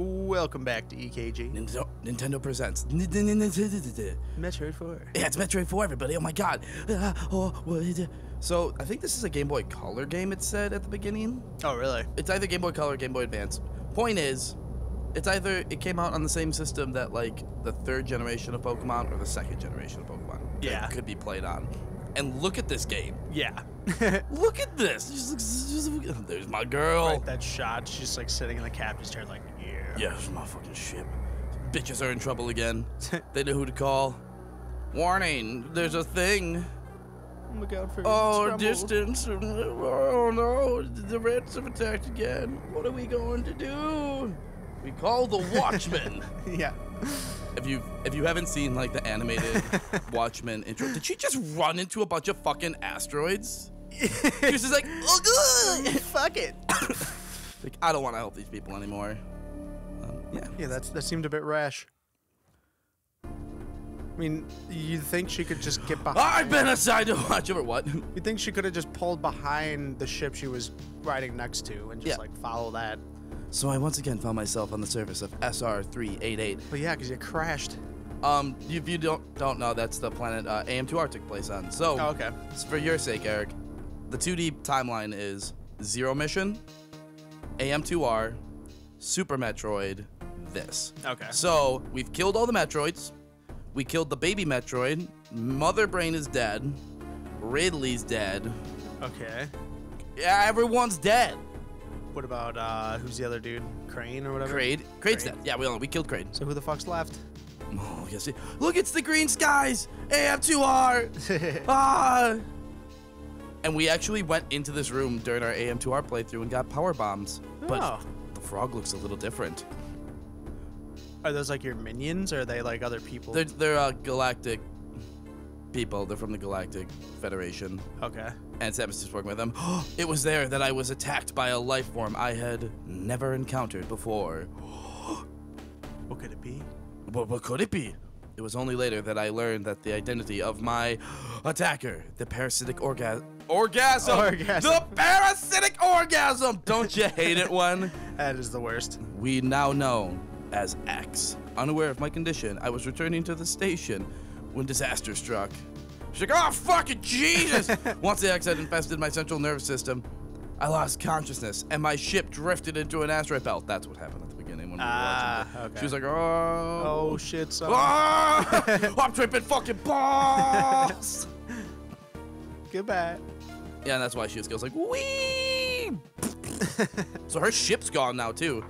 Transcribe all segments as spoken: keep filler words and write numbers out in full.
Welcome back to E K G. Nintendo presents Metroid four. Yeah, it's Metroid four, everybody. Oh my god. So I think this is a Game Boy Color game, it said at the beginning. Oh really? It's either Game Boy Color or Game Boy Advance. Point is, it's either it came out on the same system that like the third generation of Pokemon or the second generation of Pokemon. Yeah. That could be played on. And look at this game. Yeah. Look at this. Just, just, just, there's my girl. Right, that shot. She's like sitting in the captain's chair, like, yeah. Yeah, this is my fucking ship. Bitches are in trouble again. They know who to call. Warning, there's a thing. Look out for Oh, trouble. Distance. Oh, no. The Reds have attacked again. What are we going to do? We call the Watchmen. Yeah. If you if you haven't seen like the animated Watchmen intro, did she just run into a bunch of fucking asteroids? She was just like, oh good, fuck it. Like, I don't want to help these people anymore. Um, yeah, yeah, that's that seemed a bit rash. I mean, you think she could just get behind? I've been assigned to watch over what? You think she could have just pulled behind the ship she was riding next to and just yeah. like follow that? So I once again found myself on the surface of S R three eighty-eight. Well, yeah, because you crashed. Um, if you don't don't know, that's the planet uh, A M two R took place on. So, oh, okay. For your sake, Eric, the two D timeline is Zero Mission, A M two R, Super Metroid, this. Okay. So we've killed all the Metroids. We killed the baby Metroid. Mother Brain is dead. Ridley's dead. Okay. Yeah, everyone's dead. What about, uh, who's the other dude? Crane or whatever? Crane? Crane's dead. Yeah, we all know. We killed Crane. So who the fuck's left? Oh, yes. Look, it's the green skies! A M two R! Ah! And we actually went into this room during our A M two R playthrough and got power bombs. Oh. But the frog looks a little different. Are those, like, your minions? Or are they, like, other people? They're, they're uh, galactic people. They're from the Galactic Federation. Okay. And Samus is working with them. It was there that I was attacked by a life form I had never encountered before. What could it be? What, what could it be? It was only later that I learned that the identity of my attacker, the parasitic orga orgasm, orgasm, the parasitic orgasm. Don't you hate it, one? That is the worst. We now know as X. Unaware of my condition, I was returning to the station when disaster struck. She's like, oh, fucking Jesus! Once the X had infested my central nervous system, I lost consciousness, and my ship drifted into an asteroid belt. That's what happened at the beginning when we were uh, watching. Okay. She was like, oh. Oh, shit, son. Oh, I'm tripping fucking balls! Goodbye. Yeah, and that's why she just goes like, wee! So her ship's gone now, too.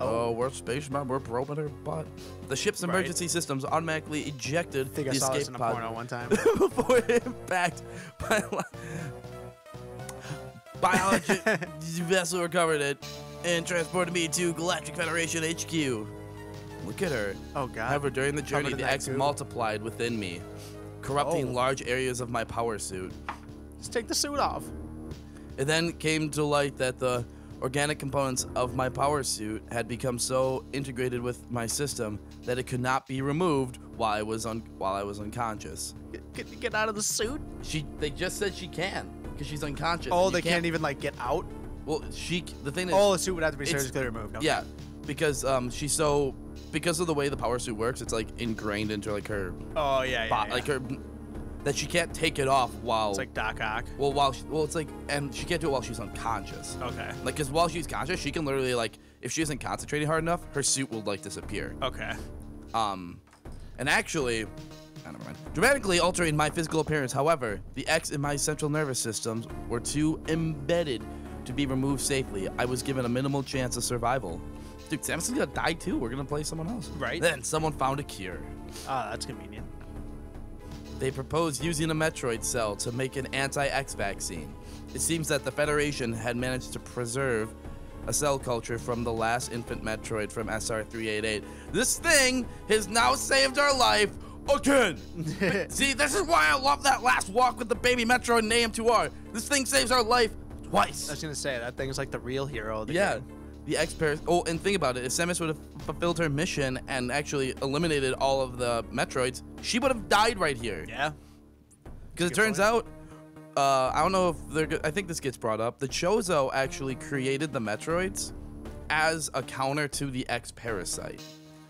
Oh, oh we're spacemen, we're probing her butt. The ship's emergency right. systems automatically ejected I think I the saw escape this in a pod porno one time. Before impact, bio biologic vessel recovered it and transported me to Galactic Federation H Q. Look at her. Oh, God. However, during the journey, the X group. multiplied within me, corrupting oh. large areas of my power suit. Just take the suit off. It then came to light that the organic components of my power suit had become so integrated with my system that it could not be removed while I was un while I was unconscious. Get, get out of the suit? She they just said she can because she's unconscious. Oh, they can't, can't even like get out. Well, she the thing is. Oh, the suit would have to be surgically removed. Okay. Yeah, because um she's so because of the way the power suit works, it's like ingrained into like her. Oh yeah, yeah, body, yeah. Like her. That she can't take it off while it's like Doc Ock. Well, while she, well, it's like, and she can't do it while she's unconscious. Okay. Like, cause while she's conscious, she can literally like, if she isn't concentrating hard enough, her suit will like disappear. Okay. Um, and actually, I don't mind. Dramatically altering my physical appearance. However, the X in my central nervous systems were too embedded to be removed safely. I was given a minimal chance of survival. Dude, Samus is gonna die too. We're gonna play someone else. Right. Then someone found a cure. Ah, uh, that's convenient. They proposed using a Metroid cell to make an anti-X vaccine. It seems that the Federation had managed to preserve a cell culture from the last infant Metroid from S R three eighty-eight. This thing has now saved our life again. See, this is why I love that last walk with the baby Metroid and A M two R. This thing saves our life twice. I was gonna say, that thing's like the real hero of the yeah. game. The X-Paras. Oh, and think about it. If Samus would have fulfilled her mission and actually eliminated all of the Metroids, she would have died right here. Yeah. Because it turns point. out, uh, I don't know if they're. I think this gets brought up. The Chozo actually created the Metroids, as a counter to the X Parasite.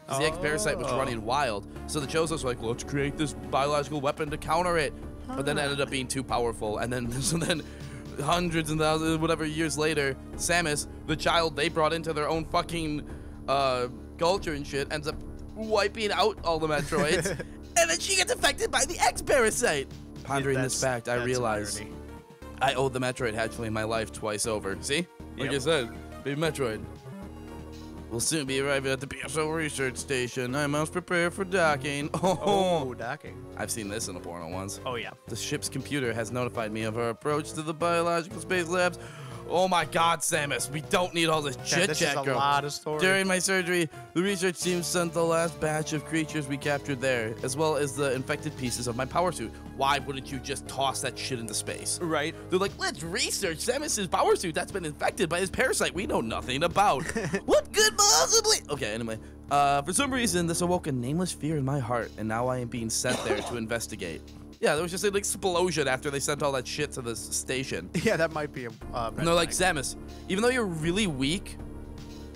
Oh. The X Parasite was running wild, so the Chozos were like, let's create this biological weapon to counter it. Huh. But then it ended up being too powerful, and then so then hundreds and thousands, whatever years later, Samus, the child they brought into their own fucking uh, culture and shit, ends up wiping out all the Metroids, and then she gets affected by the X Parasite. Pondering yeah, this fact, I realize irony. I owed the Metroid hatchling my life twice over. See? Like yep. I said, big Metroid. We'll soon be arriving at the B S L research station. I must prepare for docking. Oh, oh docking. I've seen this in a porno once. Oh, yeah. The ship's computer has notified me of our approach to the biological space labs. Oh, my God, Samus. We don't need all this chit-chat, girl. A lot of stories. During my surgery, the research team sent the last batch of creatures we captured there, as well as the infected pieces of my power suit. Why wouldn't you just toss that shit into space? Right. They're like, let's research Samus's power suit that's been infected by his parasite we know nothing about. What could possibly? Okay, anyway. Uh, for some reason, this awoke a nameless fear in my heart, and now I am being sent there to investigate. Yeah, there was just an explosion after they sent all that shit to the station. Yeah, that might be a uh, And they're like, Samus, even though you're really weak,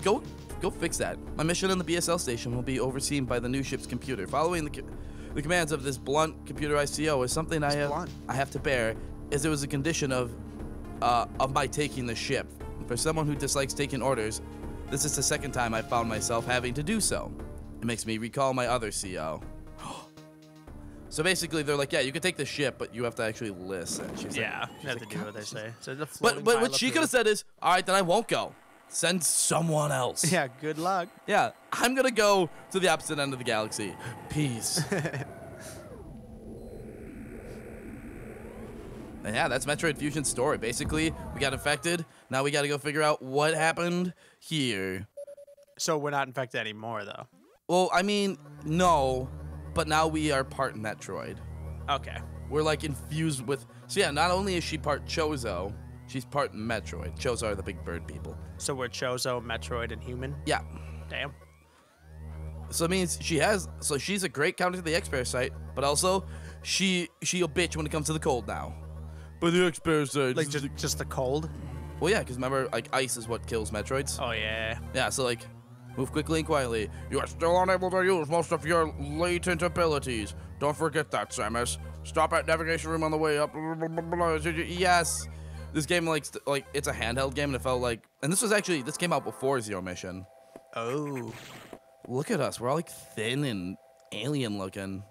go go fix that. My mission in the B S L station will be overseen by the new ship's computer. Following the... Co The commands of this blunt computerized C O is something I have, I have to bear, as it was a condition of uh, of my taking the ship. For someone who dislikes taking orders, this is the second time I found myself having to do so. It makes me recall my other C O. So basically, they're like, yeah, you can take the ship, but you have to actually listen. She's yeah, like, you have like, to do what they say. So the but, but what she could have said is, all right, then I won't go. Send someone else. Yeah, good luck. Yeah, I'm gonna go to the opposite end of the galaxy. Peace. And yeah, that's Metroid Fusion's story. Basically, we got infected. Now we gotta go figure out what happened here. So we're not infected anymore, though. Well, I mean, no, but now we are part Metroid. Okay. We're like infused with. So yeah, not only is she part Chozo. She's part Metroid. Chozo are the big bird people. So we're Chozo, Metroid, and human? Yeah. Damn. So it means she has... So she's a great counter to the X-Parasite, but also she, she a bitch when it comes to the cold now. But the X-Parasite... Like, just, just the cold? Well, yeah, because remember, like, ice is what kills Metroids. Oh, yeah. Yeah, so, like, move quickly and quietly. You are still unable to use most of your latent abilities. Don't forget that, Samus. Stop at navigation room on the way up. Yes. This game, like, like it's a handheld game, and it felt like... And this was actually... This came out before Zero Mission. Oh. Look at us. We're all, like, thin and alien-looking.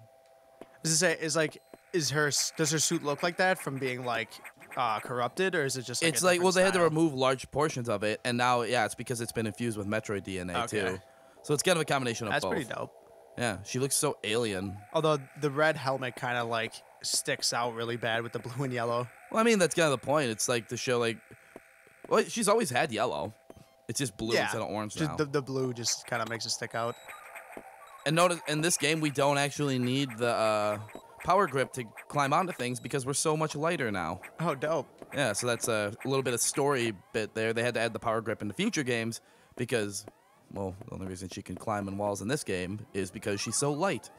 Is this a, is like... Is her... Does her suit look like that from being, like, uh, corrupted, or is it just, like, It's like... Well, style? They had to remove large portions of it, and now, yeah, it's because it's been infused with Metroid D N A, okay. too. So it's kind of a combination of That's both. That's pretty dope. Yeah. She looks so alien. Although, the red helmet kind of, like... sticks out really bad with the blue and yellow. Well, I mean, that's kind of the point. It's like to show, like, well, she's always had yellow. It's just blue yeah. instead of orange just now. The, the blue just kind of makes it stick out. And notice, in this game, we don't actually need the uh, power grip to climb onto things because we're so much lighter now. Oh, dope. Yeah, so that's a little bit of story bit there. They had to add the power grip into future games because, well, the only reason she can climb on walls in this game is because she's so light.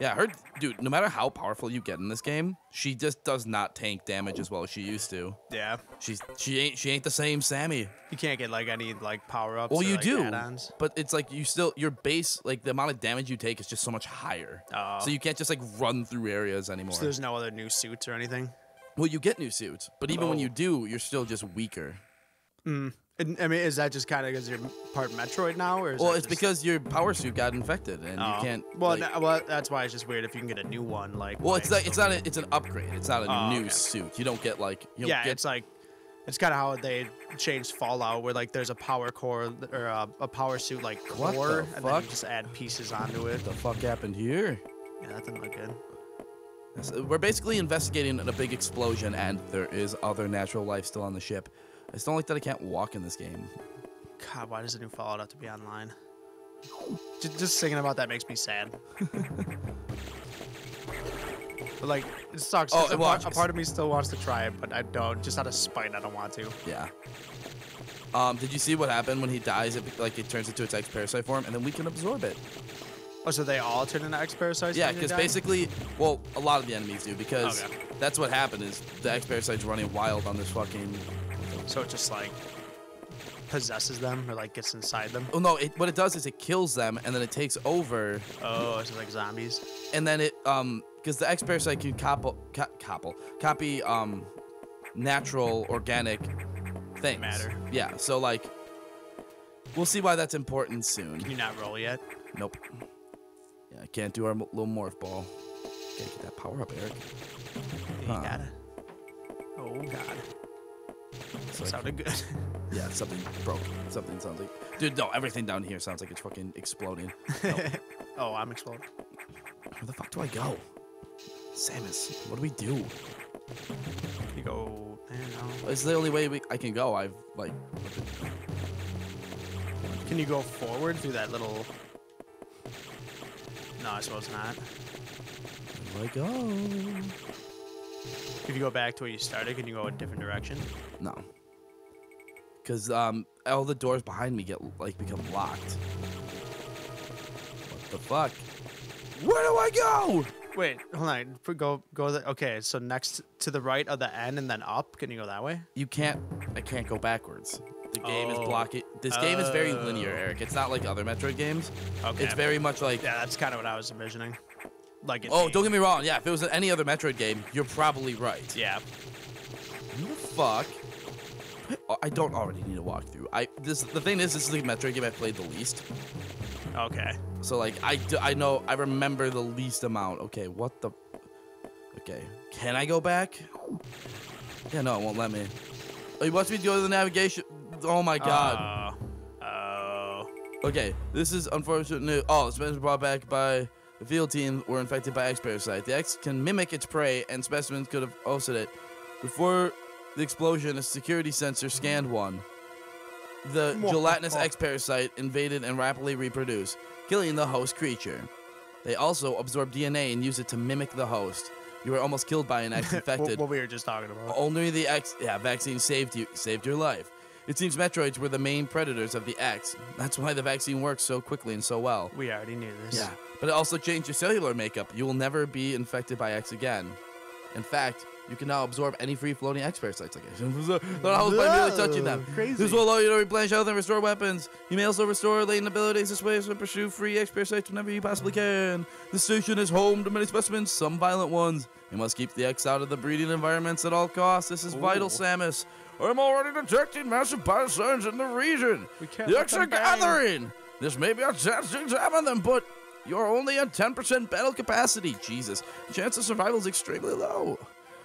Yeah, her dude, no matter how powerful you get in this game, she just does not tank damage as well as she used to. Yeah. She's she ain't she ain't the same Sammy. You can't get like any like power ups. Well, or, you like, do. Add-ons. But it's like you still your base like the amount of damage you take is just so much higher. Oh. So you can't just like run through areas anymore. So there's no other new suits or anything? Well, you get new suits, but even oh. when you do, you're still just weaker. Mm. I mean, is that just kind of because you're part Metroid now, or? Is well, it's just... because your power suit got infected, and oh. you can't. Well, like... no, well, that's why it's just weird if you can get a new one. Like, well, it's like it's not a, it's an upgrade. It's not a oh, new okay. suit. You don't get like you yeah. Get... It's like it's kind of how they changed Fallout, where like there's a power core or a, a power suit like core, what the fuck? And then you just add pieces onto it. What the fuck happened here? Yeah, that didn't look good. So we're basically investigating a big explosion, and there is other natural life still on the ship. I just don't like that I can't walk in this game. God, why does the new Fallout have to be online? Just, just thinking about that makes me sad. But like, it sucks. Oh, it a, part, a part of me still wants to try it, but I don't. Just out of spite, I don't want to. Yeah. Um, did you see what happened when he dies? It, like, it turns into its X-Parasite form, and then we can absorb it. Oh, so they all turn into X-Parasites? Yeah, because basically, well, a lot of the enemies do, because okay. that's what happened is the X-Parasite's running wild on this fucking... So it's just like possesses them or like gets inside them? Oh no, it, what it does is it kills them and then it takes over. Oh, it's like zombies. And then it um because the X Parasite can copy co copy copy um natural organic things. Matter. Yeah, so like we'll see why that's important soon. Can you not roll yet? Nope. Yeah, I can't do our little morph ball. Gotta get that power up, Eric. You huh. gotta. Oh god. So sounded can, good. Yeah, something broke. Something sounds like. Dude, no, everything down here sounds like it's fucking exploding. No. Oh, I'm exploding. Where the fuck do I go? Samus, what do we do? You go. I don't know. It's the only way we, I can go. I've like. Can you go forward through that little? No, I suppose not. Where do I go? If you go back to where you started, can you go a different direction? No. Cause um, all the doors behind me get like become locked. What the fuck? Where do I go? Wait, hold on. Go, go. The, okay, so next to the right of the end, and then up. Can you go that way? You can't. I can't go backwards. The game oh. is blocking. This oh. game is very linear, Eric. It's not like other Metroid games. Okay. It's very much like. Yeah, that's kind of what I was envisioning. Like. Oh, being... don't get me wrong. Yeah, if it was any other Metroid game, you're probably right. Yeah. What the fuck? I don't already need a walkthrough. I this the thing is, this is the Metroid game I played the least. Okay. So like I do, I know I remember the least amount. Okay, what the? Okay, can I go back? Yeah, no, it won't let me. Oh, you want me to go to the navigation? Oh my god. Oh. Uh, uh... Okay, this is unfortunate news. Oh, specimens brought back by the field team were infected by X parasite. The X can mimic its prey, and specimens could have hosted it before. The explosion, a security sensor scanned one. The gelatinous X parasite invaded and rapidly reproduced, killing the host creature. They also absorb D N A and use it to mimic the host. You were almost killed by an X infected. What we were just talking about. Only the X yeah, vaccine saved you saved your life. It seems Metroids were the main predators of the X. That's why the vaccine works so quickly and so well. We already knew this. Yeah. But it also changed your cellular makeup. You will never be infected by X again. In fact, you can now absorb any free-floating X parasites. Like not always by merely touching them. Crazy. This will allow you to replenish health and restore weapons. You may also restore latent abilities this way and pursue free X parasites whenever you possibly can. This station is home to many specimens, some violent ones. You must keep the X out of the breeding environments at all costs. This is Ooh. vital, Samus. I'm already detecting massive parasites in the region. We can't the X are gathering. Bang. This may be our chance to examine them, but you're only at ten percent battle capacity. Jesus, chance of survival is extremely low.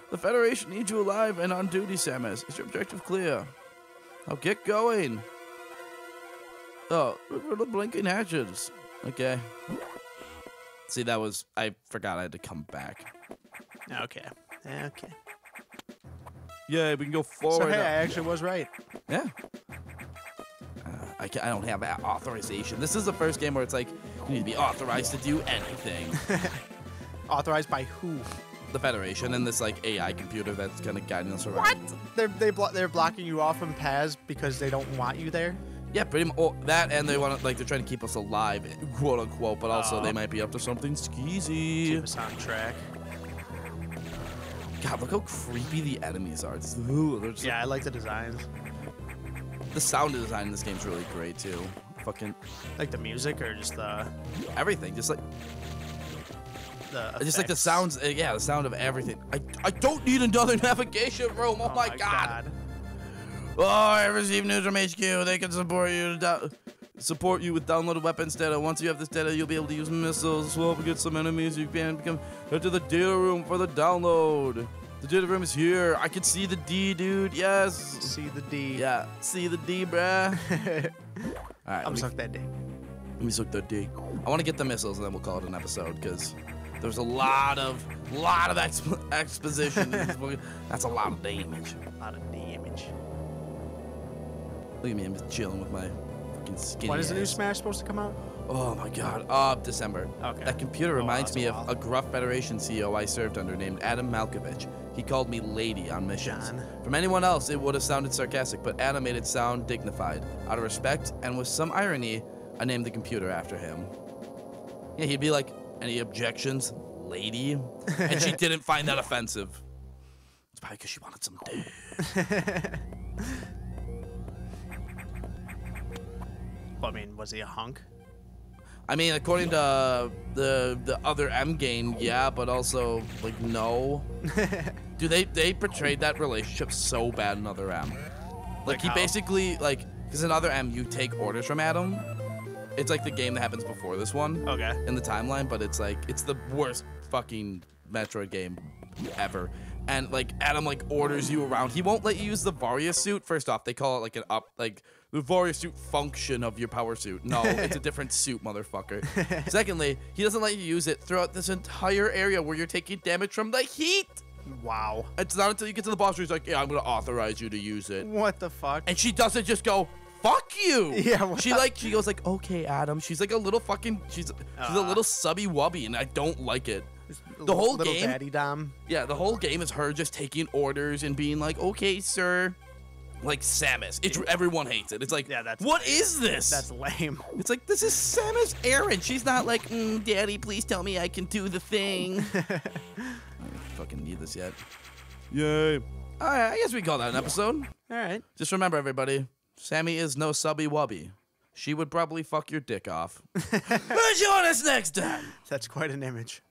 The Federation needs you alive and on duty, Samus. Is your objective clear? Now get going. Oh, look for the blinking hatches. Okay. See, that was... I forgot I had to come back. Okay. Okay. Yeah, we can go forward. So, hey, I actually was right. Yeah. Uh, I, can, I don't have authorization. This is the first game where it's like, you need to be authorized to do anything. Authorized by who? The Federation and this like A I computer that's kind of guiding us around. What? They're they blo they're blocking you off from paths because they don't want you there. Yeah, pretty much. Oh, that and they want to like they're trying to keep us alive, quote unquote. But also uh, they might be up to something skeezy. Keep us on track. God, look how creepy the enemies are. It's, ooh, they're just, yeah, like, I like the designs. The sound design in this game's really great too. Fucking like the music or just the everything, just like. I just like the sounds, uh, yeah, the sound of everything. I, I don't need another navigation room. Oh, oh my, my god. god. Oh, I received news from H Q. They can support you to support you with downloaded weapons data. Once you have this data, you'll be able to use missiles, swap against some enemies. You can become go to the data room for the download. The data room is here. I can see the D, dude. Yes. See the D. Yeah. See the D, bruh. All right. I'm suck that D. Let me suck that D. I want to get the missiles, and then we'll call it an episode because. There's a lot of, lot of expo exposition. That's a lot of damage. A lot of damage. Look at me, I'm just chilling with my fucking skinny When is ass. the new Smash supposed to come out? Oh my god, uh, December. Okay. That computer reminds oh, me of a gruff Federation C E O I served under named Adam Malkovich. He called me lady on missions. John. From anyone else, it would have sounded sarcastic, but Adam made it sound dignified. Out of respect, and with some irony, I named the computer after him. Yeah, he'd be like, any objections, lady? And she didn't find that offensive. It's probably because she wanted some dick. I mean, was he a hunk? I mean, according to the the other M game, yeah, but also like no. Dude, they they portrayed that relationship so bad in Other M. Like, like he how? basically like because in Other M you take orders from Adam. It's like the game that happens before this one. Okay. In the timeline, but it's like it's the worst fucking Metroid game ever. And like Adam like orders you around. He won't let you use the Varia suit. First off, they call it like an up like. The Varia suit function of your power suit. No, it's a different suit, motherfucker. Secondly, he doesn't let you use it throughout this entire area where you're taking damage from the heat. Wow. It's not until you get to the boss where he's like, yeah, I'm going to authorize you to use it. What the fuck? And she doesn't just go, fuck you. Yeah. What? She like, she goes like, okay, Adam. She's like a little fucking, she's, uh, she's a little subby wubby, and I don't like it. The whole little game. Little daddy dom. Yeah, the whole game is her just taking orders and being like, okay, sir. Like Samus, it's everyone hates it. It's like, yeah, that's what lame. is this? That's lame. It's like this is Samus Aran. She's not like, mm, Daddy, please tell me I can do the thing. I don't fucking need this yet. Yay! All right, I guess we call that an episode. All right. Just remember, everybody, Sammy is no subby wubby. She would probably fuck your dick off. But join us next time. That's quite an image.